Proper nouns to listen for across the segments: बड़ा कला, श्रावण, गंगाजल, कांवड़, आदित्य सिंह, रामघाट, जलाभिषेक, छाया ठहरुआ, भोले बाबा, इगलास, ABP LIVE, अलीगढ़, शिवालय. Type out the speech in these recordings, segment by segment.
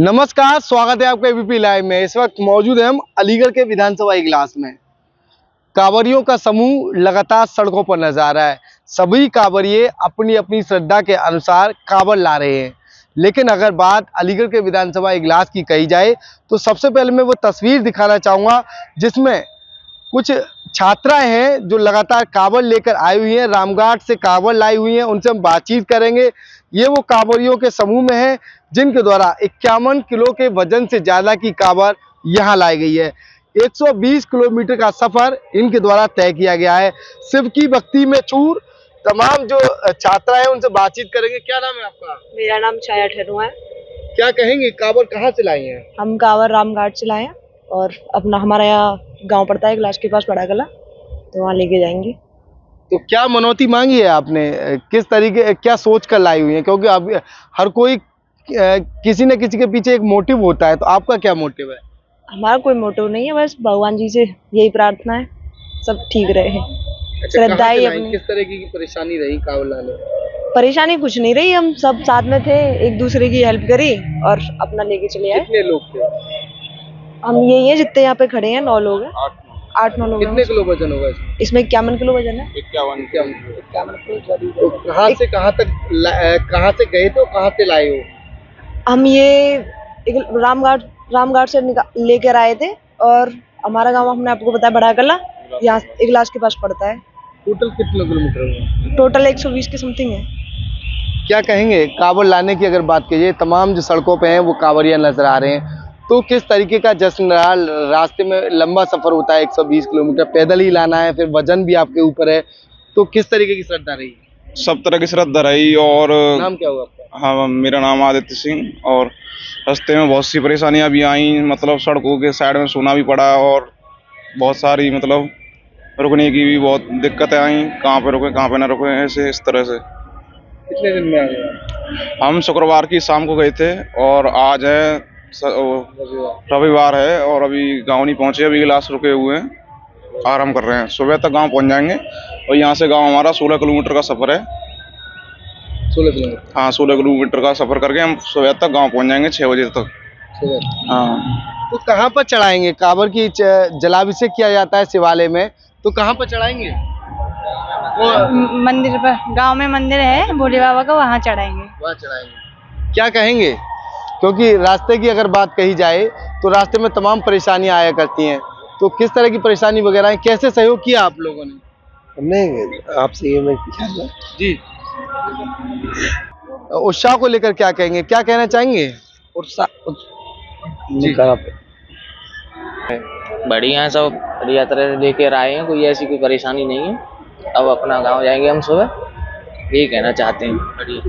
नमस्कार, स्वागत है आपका ABP लाइव में। इस वक्त मौजूद हैं हम अलीगढ़ के विधानसभा इगलास में। कांवरियों का समूह लगातार सड़कों पर नजर आ रहा है। सभी कांवरिये अपनी अपनी श्रद्धा के अनुसार कांवड़ ला रहे हैं, लेकिन अगर बात अलीगढ़ के विधानसभा इगलास की कही जाए तो सबसे पहले मैं वो तस्वीर दिखाना चाहूँगा जिसमें कुछ छात्राएं हैं जो लगातार कांवड़ लेकर आई हुई हैं, रामघाट से कांवड़ लाई हुई हैं। उनसे हम बातचीत करेंगे। ये वो कांवड़ियों के समूह में हैं जिनके द्वारा 51 किलो के वजन से ज़्यादा की कांवड़ यहाँ लाई गई है। 120 किलोमीटर का सफ़र इनके द्वारा तय किया गया है। शिव की भक्ति में चूर। तमाम जो छात्रा है उनसे बातचीत करेंगे। क्या नाम है आपका? मेरा नाम छाया ठहरुआ है। क्या कहेंगे, कांवड़ कहाँ से लाई है? हम कांवड़ रामघाट से लाए हैं और अपना हमारा यहाँ गांव पड़ता है इगलास के पास, बड़ा कला, तो वहाँ लेके जाएंगे। तो क्या मनौती मांगी है आपने, किस तरीके क्या सोच कर लाई हुई है? क्योंकि अब हर कोई किसी न किसी के पीछे एक मोटिव होता है, तो आपका क्या मोटिव है? हमारा कोई मोटिव नहीं है, बस भगवान जी से यही प्रार्थना है सब ठीक रहे। श्रद्धा ही। किस तरह की परेशानी रही कांवड़ लाने? परेशानी कुछ नहीं रही, हम सब साथ में थे, एक दूसरे की हेल्प करी और अपना लेके चले आए। कितने लोग थे? हम यही है जितने यहाँ पे खड़े हैं, 9 लोग हैं, 8-9 लोग। कितने किलो वजन होगा इसमें? इसमें 51 किलो वजन है। 51 किलो। तो कहाँ से कहाँ तक, कहाँ से गए थे, कहाँ से लाए हो? हम ये रामघाट से लेकर आए थे और हमारा गांव हमने आपको बताया बड़ा कला, यहाँ इगलास के पास पड़ता है। टोटल कितने किलोमीटर? टोटल 120 के समथिंग है। क्या कहेंगे कांवड़ लाने की अगर बात कीजिए, तमाम जो सड़कों पे है वो कांवड़ियाँ नजर आ रहे हैं, तो किस तरीके का जश्न रहा? रास्ते में लंबा सफर होता है, 120 किलोमीटर पैदल ही लाना है, फिर वजन भी आपके ऊपर है, तो किस तरीके की श्रद्धा रही? सब तरह की श्रद्धा रही। और नाम क्या हुआ आपका? हाँ, मेरा नाम आदित्य सिंह। और रास्ते में बहुत सी परेशानियां भी आई, मतलब सड़कों के साइड में सोना भी पड़ा और बहुत सारी मतलब रुकने की भी बहुत दिक्कतें आई, कहाँ पे रुके कहाँ पे ना रुके, ऐसे इस तरह से। कितने दिन में आ गए? हम शुक्रवार की शाम को गए थे और आज है रविवार है और अभी गांव नहीं पहुंचे, अभी इगलास रुके हुए हैं, आराम कर रहे हैं। सुबह तक गांव पहुंच जाएंगे और यहां से गांव हमारा 16 किलोमीटर का सफर है। 16 किलोमीटर? हाँ, 16 किलोमीटर का सफर करके हम सुबह तक गांव पहुंच जाएंगे, 6 बजे तक। हाँ। तो कहां पर चढ़ाएंगे? कांवड़ की जलाभिषेक किया जाता है शिवालय में, तो कहाँ पर चढ़ाएंगे? मंदिर पर, गाँव में मंदिर है भोले बाबा का, वहाँ चढ़ाएंगे। वहाँ चढ़ाएंगे। क्या कहेंगे, क्योंकि रास्ते की अगर बात कही जाए तो रास्ते में तमाम परेशानियां आया करती हैं, तो किस तरह की परेशानी वगैरह है, कैसे सहयोग किया आप लोगों ने? हमने आपसे ये जी उत्साह को लेकर क्या कहेंगे, क्या कहना चाहेंगे? बढ़िया है, सब बढ़िया तरह से लेकर आए हैं, कोई ऐसी कोई परेशानी नहीं है। अब अपना गाँव जाएंगे हम सुबह, यही कहना चाहते हैं।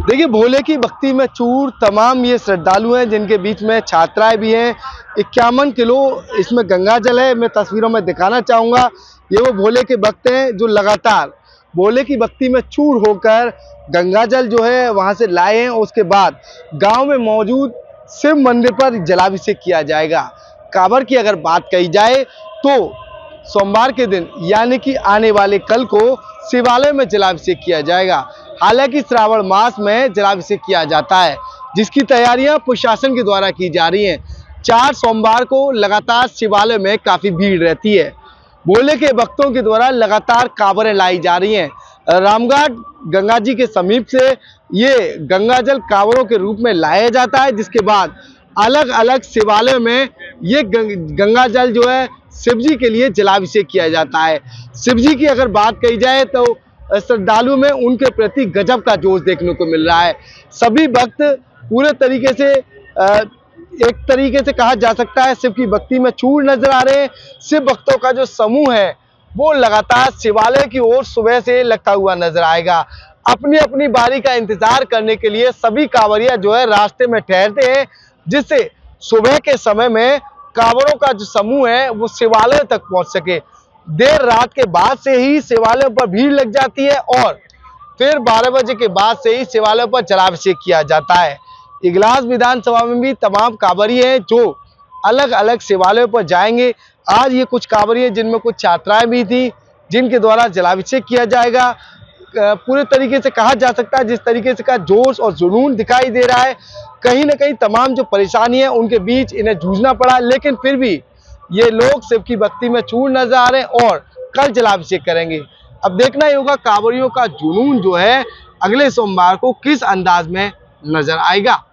देखिए, भोले की भक्ति में चूर। तमाम ये श्रद्धालु हैं जिनके बीच में छात्राएं भी हैं। 51 किलो इसमें गंगाजल है, मैं तस्वीरों में दिखाना चाहूँगा। ये वो भोले के भक्त हैं जो लगातार भोले की भक्ति में चूर होकर गंगाजल जो है वहाँ से लाए हैं। उसके बाद गाँव में मौजूद शिव मंदिर पर जलाभिषेक किया जाएगा। कांवड़ की अगर बात कही जाए तो सोमवार के दिन यानी कि आने वाले कल को शिवालय में जलाभिषेक किया जाएगा। हालांकि श्रावण मास में जलाभिषेक किया जाता है, जिसकी तैयारियां प्रशासन के द्वारा की जा रही हैं। 4 सोमवार को लगातार शिवालय में काफ़ी भीड़ रहती है। भोले के भक्तों के द्वारा लगातार कांवड़ें लाई जा रही हैं। रामघाट गंगा जी के समीप से ये गंगाजल कांवड़ों के रूप में लाया जाता है, जिसके बाद अलग अलग शिवालय में ये गंगाजल जो है शिव जी के लिए जलाभिषेक किया जाता है। शिव जी की अगर बात कही जाए तो श्रद्धालु में उनके प्रति गजब का जोश देखने को मिल रहा है। सभी भक्त पूरे तरीके से, एक तरीके से कहा जा सकता है, शिव की भक्ति में चूर नजर आ रहे हैं। शिव भक्तों का जो समूह है वो लगातार शिवालय की ओर सुबह से लगता हुआ नजर आएगा। अपनी अपनी बारी का इंतजार करने के लिए सभी कांवड़िया जो है रास्ते में ठहरते हैं, जिससे सुबह के समय में कांवड़ों का जो समूह है वो शिवालय तक पहुंच सके। देर रात के बाद से ही शिवालय पर भीड़ लग जाती है और फिर 12 बजे के बाद से ही शिवालय पर जलाभिषेक किया जाता है। इगलास विधानसभा में भी तमाम कांवड़िये हैं जो अलग अलग शिवालयों पर जाएंगे। आज ये कुछ कांवड़िये जिनमें कुछ छात्राएं भी थी जिनके द्वारा जलाभिषेक किया जाएगा। पूरे तरीके से कहा जा सकता है जिस तरीके से का जोश और जुनून दिखाई दे रहा है, कहीं ना कहीं तमाम जो परेशानी है उनके बीच इन्हें जूझना पड़ा, लेकिन फिर भी ये लोग शिव की भक्ति में चूर नजर आ रहे हैं और कल जलाभिषेक करेंगे। अब देखना ही होगा कांवड़ियों का जुनून जो है अगले सोमवार को किस अंदाज में नजर आएगा।